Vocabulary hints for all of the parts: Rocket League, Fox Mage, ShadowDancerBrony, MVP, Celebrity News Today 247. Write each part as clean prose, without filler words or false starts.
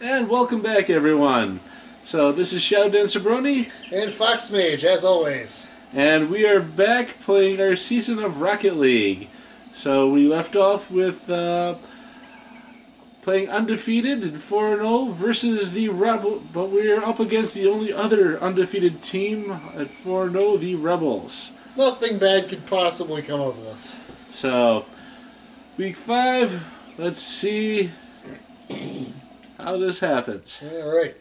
And welcome back, everyone. So this is ShadowDancerBrony and Fox Mage, as always. And we are back playing our season of Rocket League. So we left off with playing undefeated and 4-0 versus the Rebel, but we're up against the only other undefeated team at 4-0, the Rebels. Nothing bad could possibly come of this. So week 5, let's see how this happens. All right.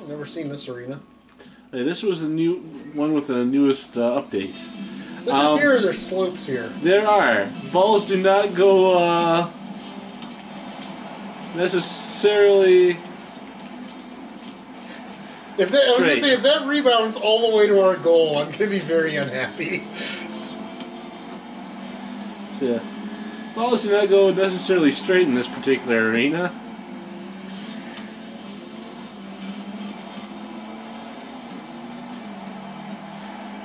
I've never seen this arena. Hey, this was the new one with the newest update. So just here, there's slopes here. There are. Balls do not go necessarily. I was gonna say if that rebounds all the way to our goal, I'm gonna be very unhappy. So, yeah. Balls do not go necessarily straight in this particular arena.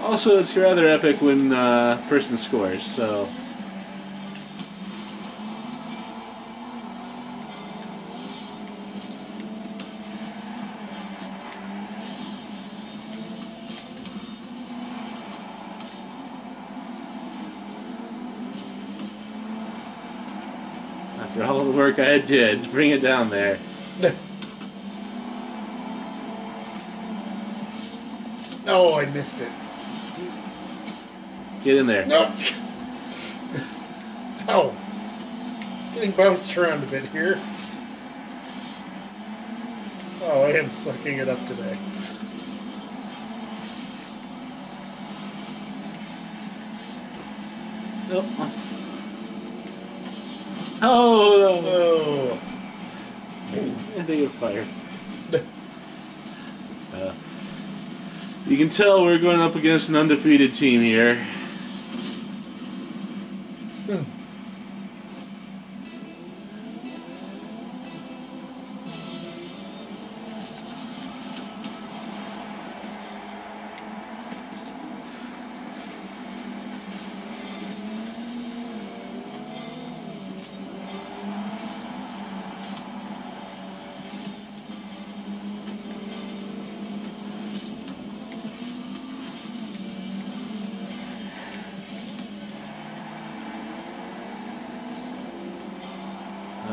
Also, it's rather epic when a person scores, so... After all the work I did to bring it down there. Oh, I missed it. Get in there. No. Ow. Getting bounced around a bit here. Oh, I am sucking it up today. Nope. Oh, no. Oh. I think it fired. You can tell we're going up against an undefeated team here.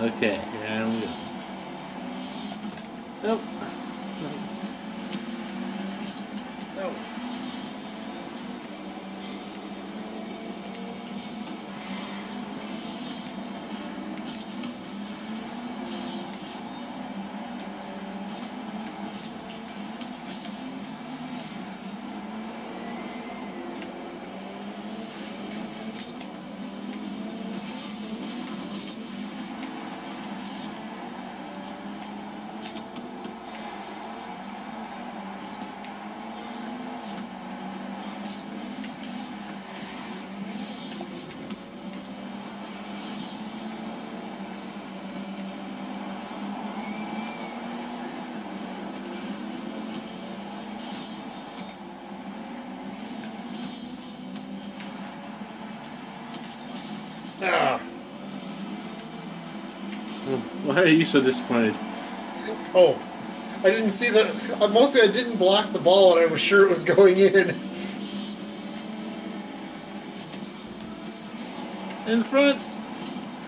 Okay, here we go. Nope. No. Why are you so disappointed? Oh, I didn't see that. Mostly I didn't block the ball and I was sure it was going in. In front.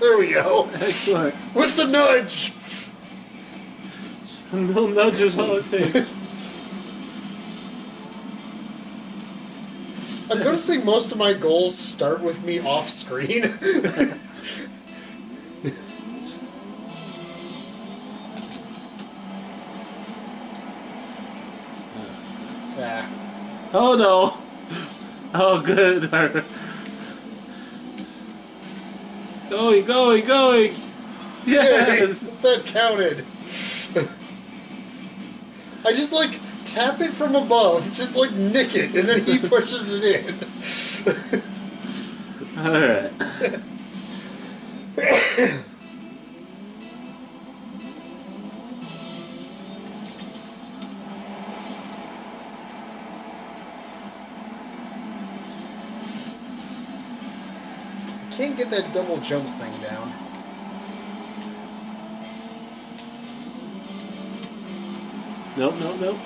There we go. Excellent. With the nudge. So no nudge is all it takes. I'm noticing most of my goals start with me off screen. Oh no! Oh good! Going, going, going! Yes! Hey, that counted! I just like tap it from above, just like nick it, and then he pushes it in. Alright. can't get that double jump thing down. Nope, nope, nope.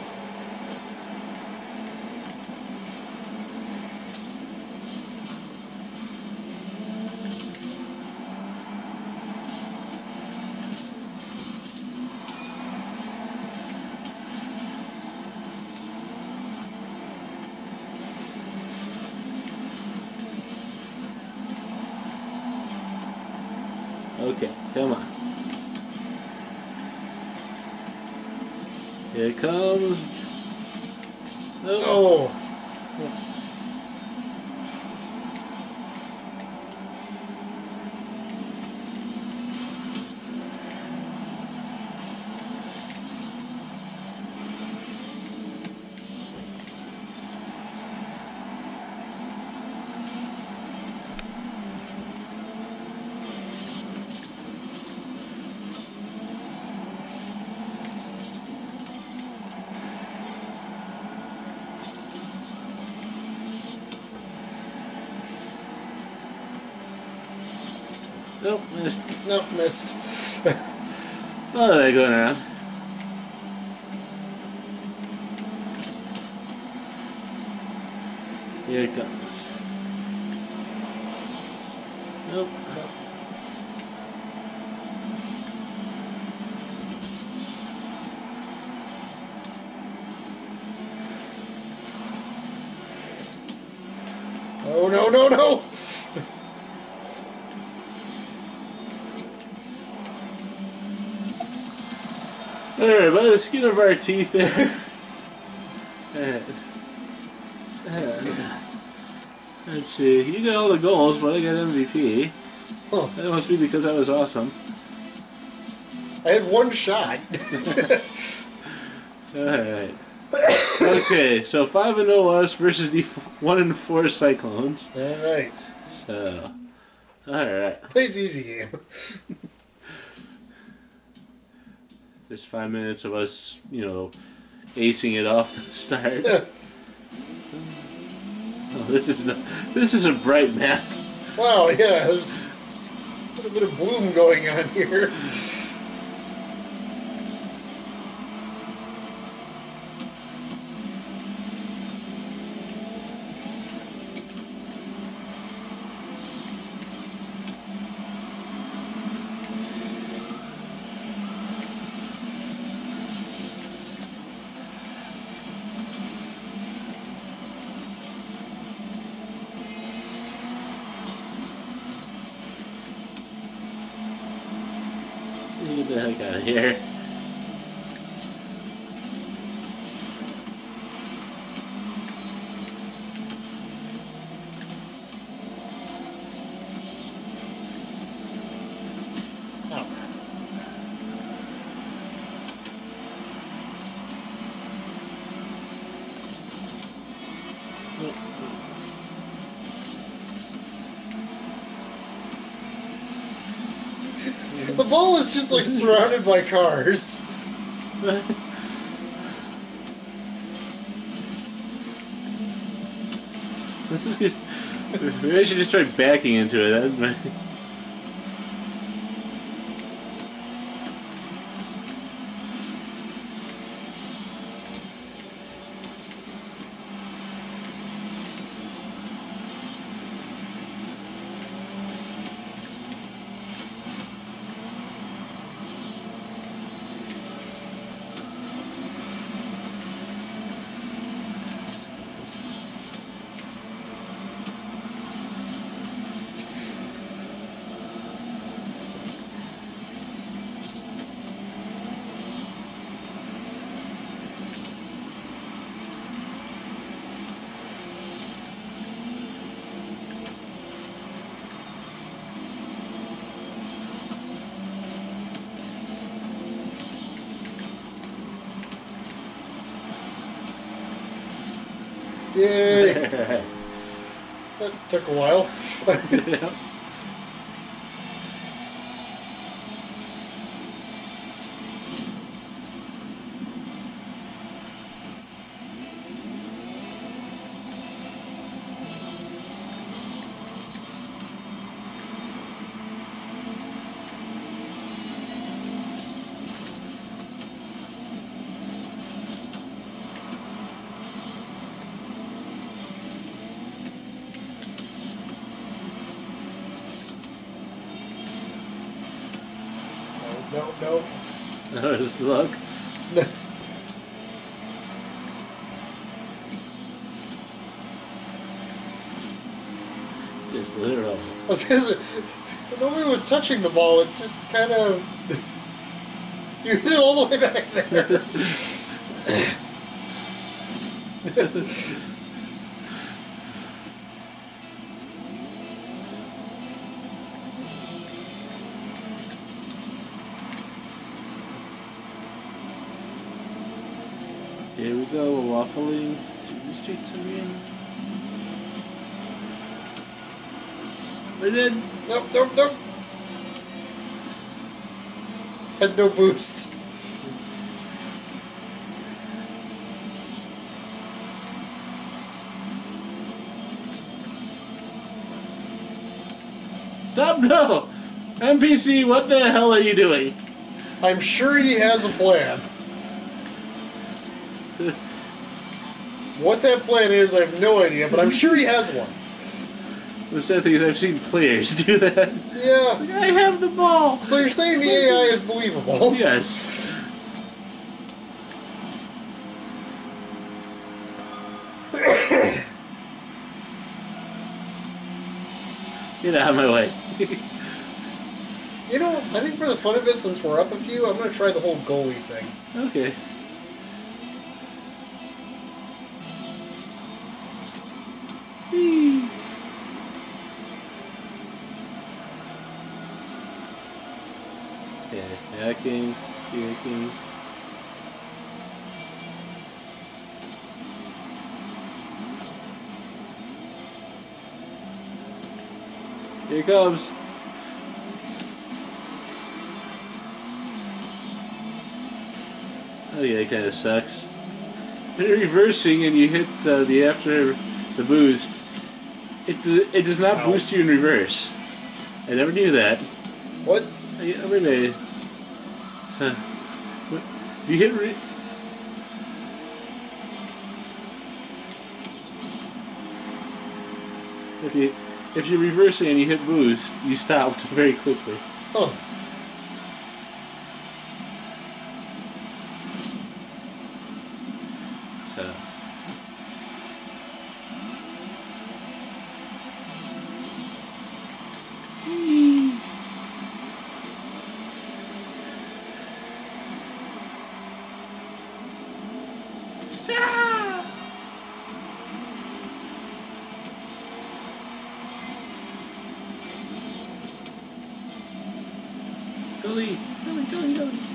Okay, come on. Here it comes. Oh! Nope, missed. Nope, missed. What are they going around? Here it comes. Nope. Nope. Oh, no, no, no! Alright, by the skin of our teeth there. Let's see, you got all the goals, but I got MVP. Huh. That must be because I was awesome. I had one shot. Alright. Okay, so 5-0 us versus the 1-4 Cyclones. Alright. So, alright. Plays easy game. There's 5 minutes of us, you know, acing it off the start. Yeah. Oh, this is a bright map. Wow, yeah, there's a little bit of bloom going on here. Get the heck out of here. Oh. Oh. The ball is just like surrounded by cars. This is good. Maybe I should just try backing into it. That might... Yay! That took a while. Yeah. No, no. No, just look. Just literal. Nobody was touching the ball. It just kind of... You hit it all the way back there. Here we go, we're waffling through the streets again. We did. Nope, nope, nope. Had no boost. Stop, no! NPC, what the hell are you doing? I'm sure he has a plan. What that plan is, I have no idea, but I'm sure he has one. The sad thing is, I've seen players do that. Yeah. Like, I have the ball. So you're saying the AI is believable? Yes. Get out of my way. You know, I think for the fun of it, since we're up a few, I'm going to try the whole goalie thing. Okay. Okay, hacking, hacking. Here it comes. Oh yeah, it kind of sucks. They're reversing and you hit the after the boost. It does not boost you in reverse. I never knew that. What? I mean, if you hit if you're reversing and you hit boost, you stopped very quickly. Oh. So. Goalie, goalie, goalie, goalie.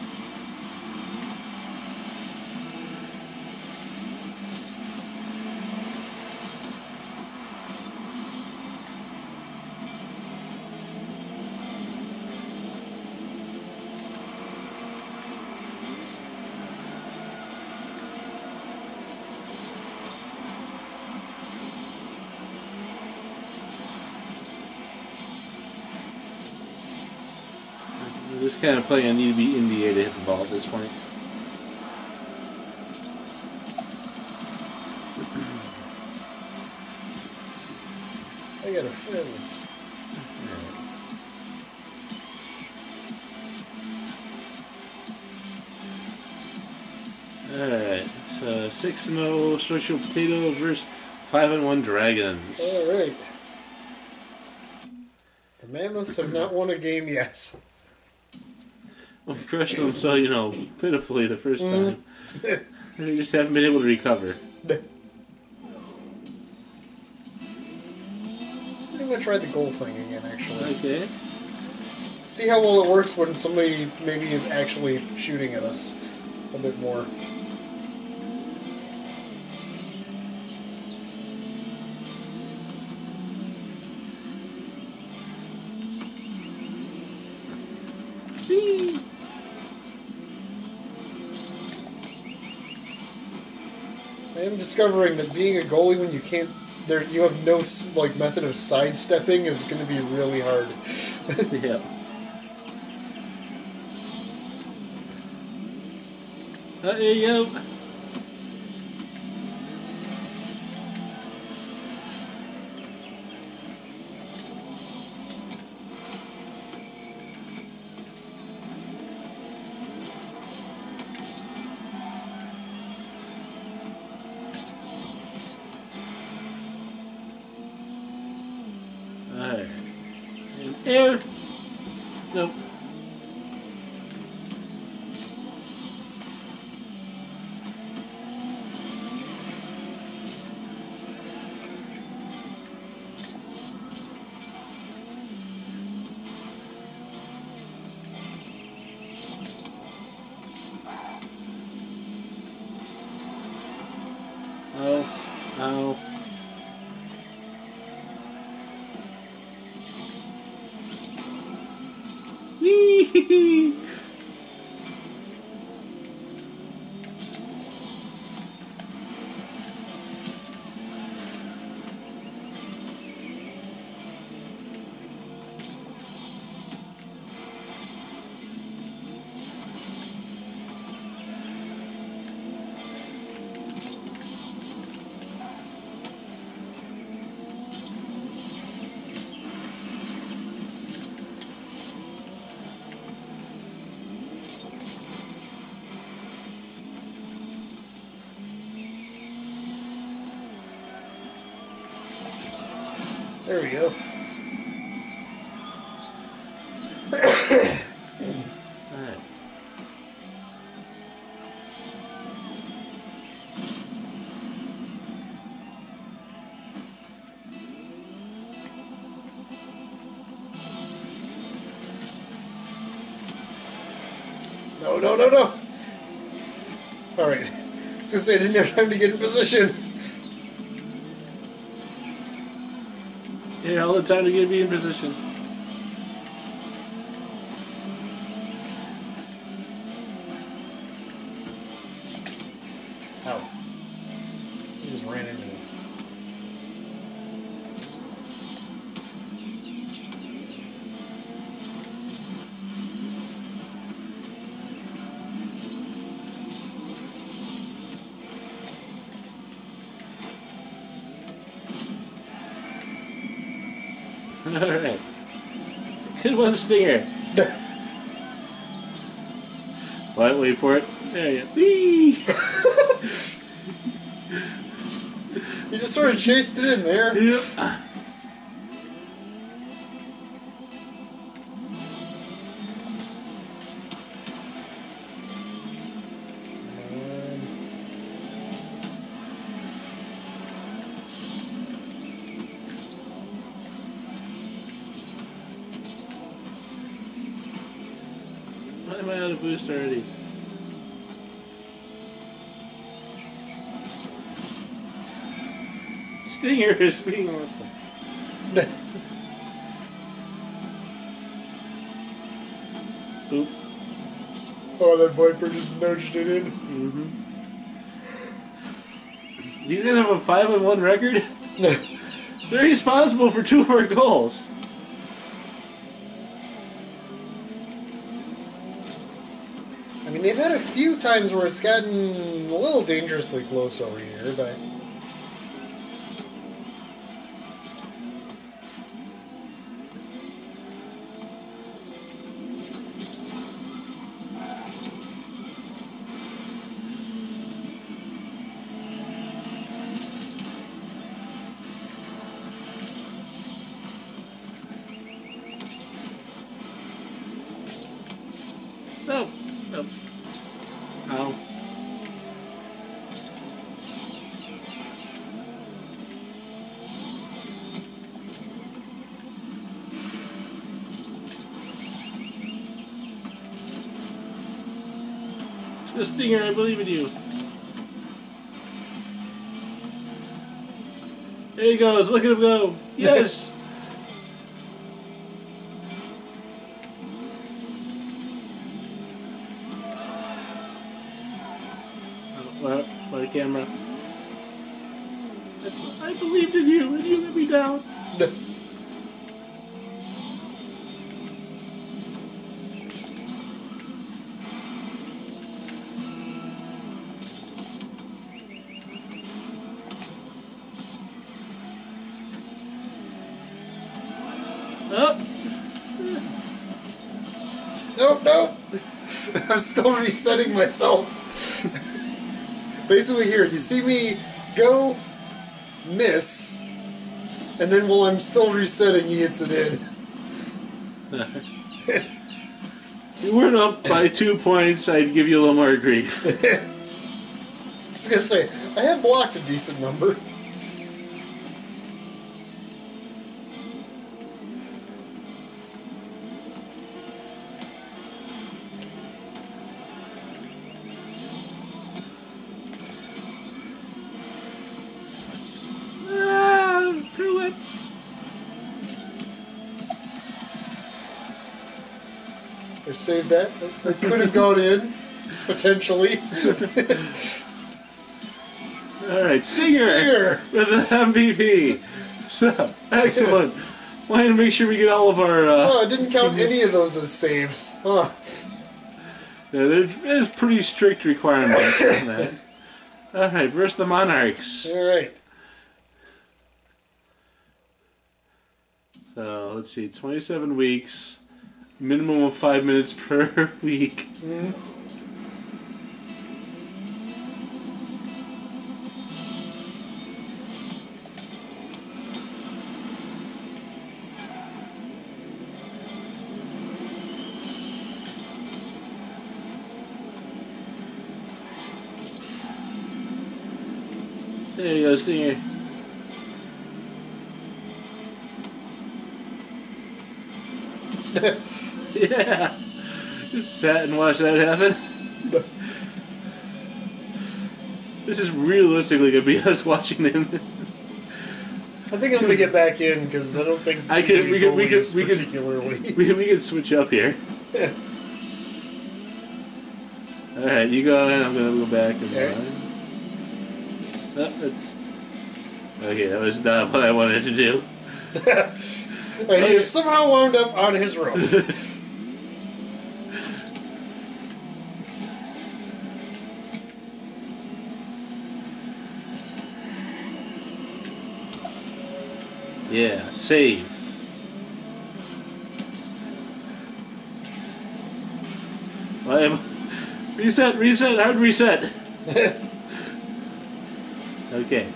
This kind of play, I need to be in the air to hit the ball at this point. I got a frizz. Alright, so 6-0 Social Potato versus 5-1 Dragons. Alright. The Manlets have not won a game yet. Well, crushed them so, you know, pitifully the first time. They just haven't been able to recover. I think I'm going to try the goal thing again, actually. Okay. See how well it works when somebody maybe is actually shooting at us a bit more. I am discovering that being a goalie when you can't, you have no like method of sidestepping is going to be really hard. Yeah. There you go. Alright. And air. Nope. There we go. Alright. No, no, no, no! Alright. I was gonna say I didn't have time to get in position. Yeah, all the time to get me in position. Ow. He just ran into me. Alright. Good one, Stinger. Well, wait for it. There you go. You just sort of chased it in there. Yep. I'm out of boost already. Stinger is being awesome. Oop. Oh, that Viper just nudged it in. Mm-hmm. These guys have a 5-1 record? They're responsible for 2 of our goals. I mean, they've had a few times where it's gotten a little dangerously close over here, but... No! No. Ow. The Stinger, I believe in you. There he goes, look at him go. Yes! By camera. I believed in you, and you let me down. Oh. Nope, nope. I'm still resetting myself. Basically here, you see me go, miss, And then while I'm still resetting, he hits it in. You weren't up by 2 points, I'd give you a little more grief. I was going to say, I had blocked a decent number. Save that. It could have gone in, potentially. Alright, Stinger with an MVP. So, excellent. Wanted to make sure we get all of our... I didn't count any of those as saves. Huh. Yeah, there's pretty strict requirements on that. Alright, versus the Monarchs. Alright. So, let's see, 27 weeks. Minimum of 5 minutes per week. Mm-hmm. There you go, Stinger. Yeah, just sat and watched that happen. This is realistically gonna be us watching them. I think I'm gonna get back in because I don't think we could switch up here. Yeah. All right, you go in. I'm gonna go back and. Okay, that was not what I wanted to do. And okay. He somehow wound up on his roof. Yeah, save. Well, reset, hard reset. Okay.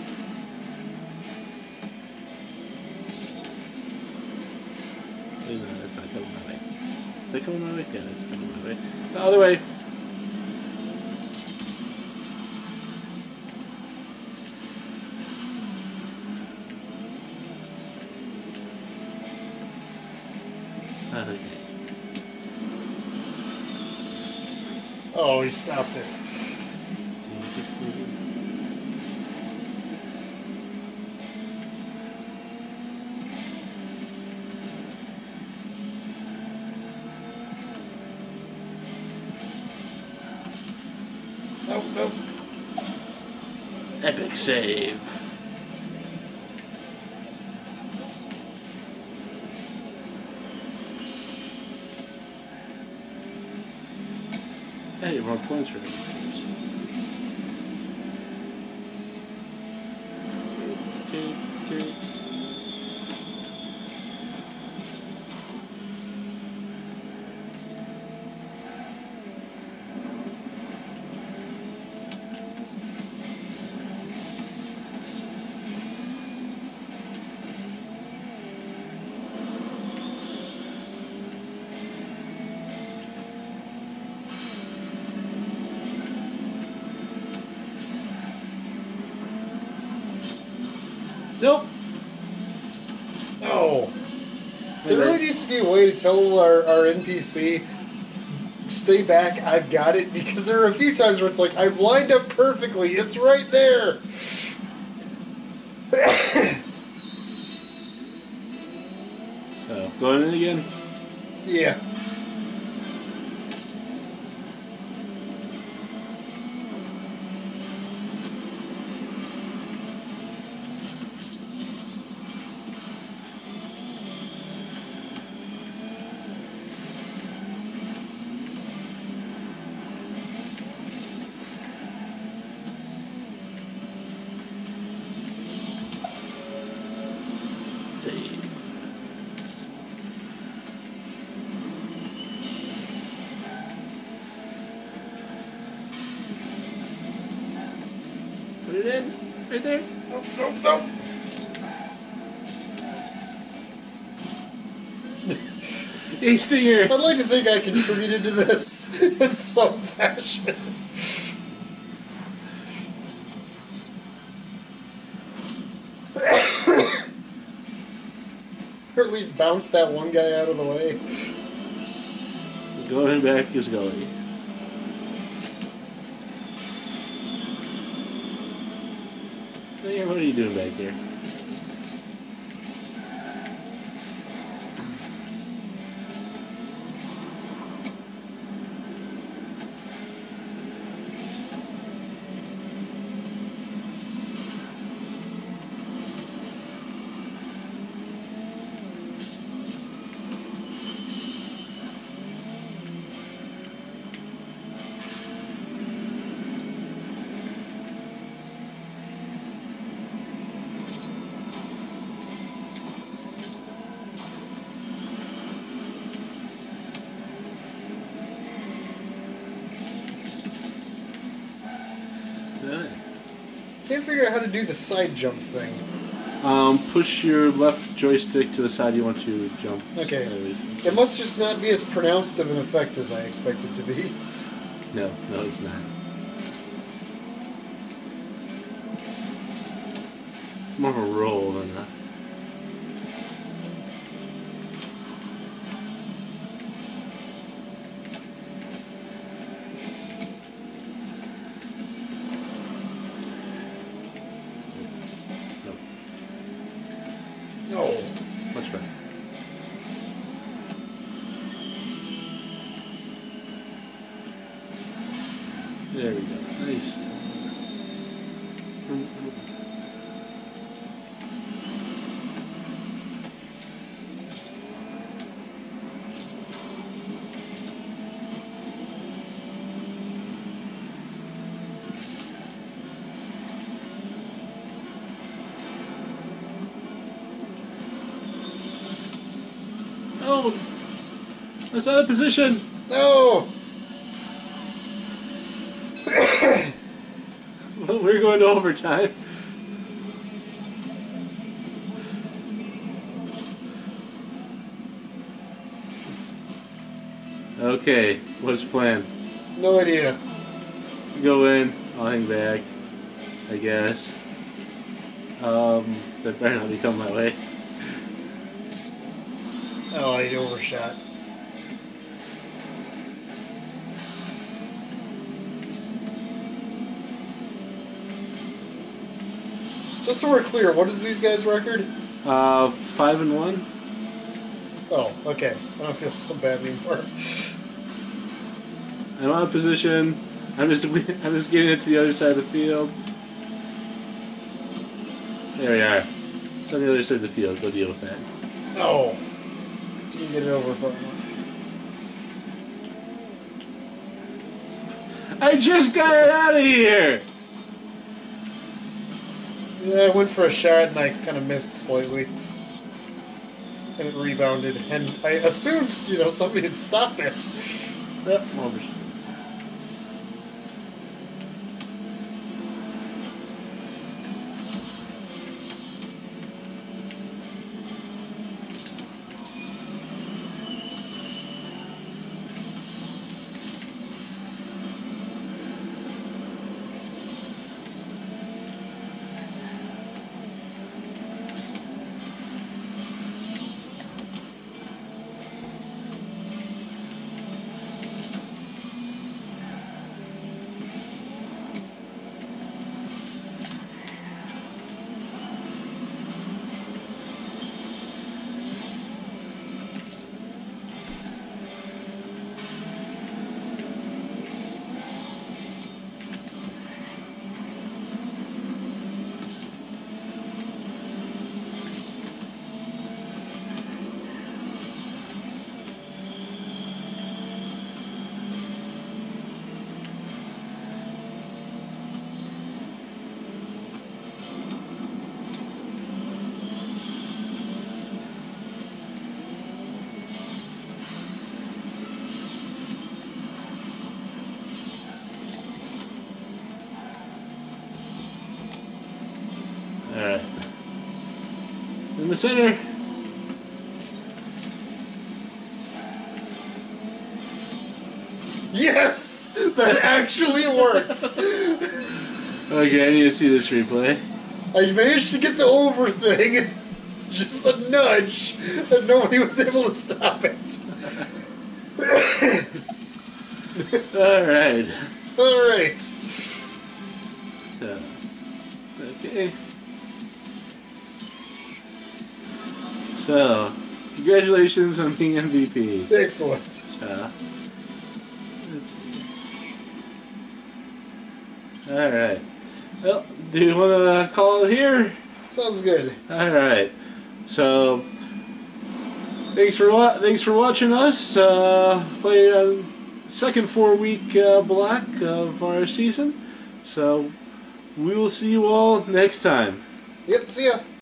No, that's not coming my way. Is that coming my way? Yeah, that's coming my way. The other way. Oh, he stopped it. Nope, nope. Epic save. Hey, more points for me. Nope. Oh. There really needs to be a way to tell our NPC, stay back, I've got it, because there are a few times where it's like, I've lined up perfectly, it's right there. So, going in again? Yeah. Put it in. Right there. Nope, nope, nope. taste of your... I'd like to think I contributed to this in some fashion. Or at least bounce that one guy out of the way. Going back is going. Hey, what are you doing back there? Can't figure out how to do the side jump thing. Push your left joystick to the side you want to jump. Okay. Sideways. It must just not be as pronounced of an effect as I expect it to be. No, no, it's not. It's more of a roll than that. There we go. Nice. Oh! That's out of position! No! We're going to overtime. Okay, what's the plan? No idea. Go in, I'll hang back, I guess. That better not be coming my way. Oh, I overshot. Just so we're clear, what is these guys' record? 5-1. Oh, okay. I don't feel so bad anymore. I'm out of position. I'm just getting it to the other side of the field. There we are. It's on the other side of the field. Go deal with that. Oh, didn't get it over far enough. I just got it out of here. Yeah, I went for a shot and I kind of missed slightly. And it rebounded. And I assumed, you know, somebody had stopped it. Yep, rubbish. Alright. In the center. Yes! That actually worked! Okay, I need to see this replay. I managed to get the over thing, just a nudge, and nobody was able to stop it. Alright. Alright. So, okay. So, congratulations on being MVP. Excellent. So, alright. Well, do you want to call it here? Sounds good. Alright. So, thanks for watching us play a second 4-week block of our season. So, we will see you all next time. Yep, see ya.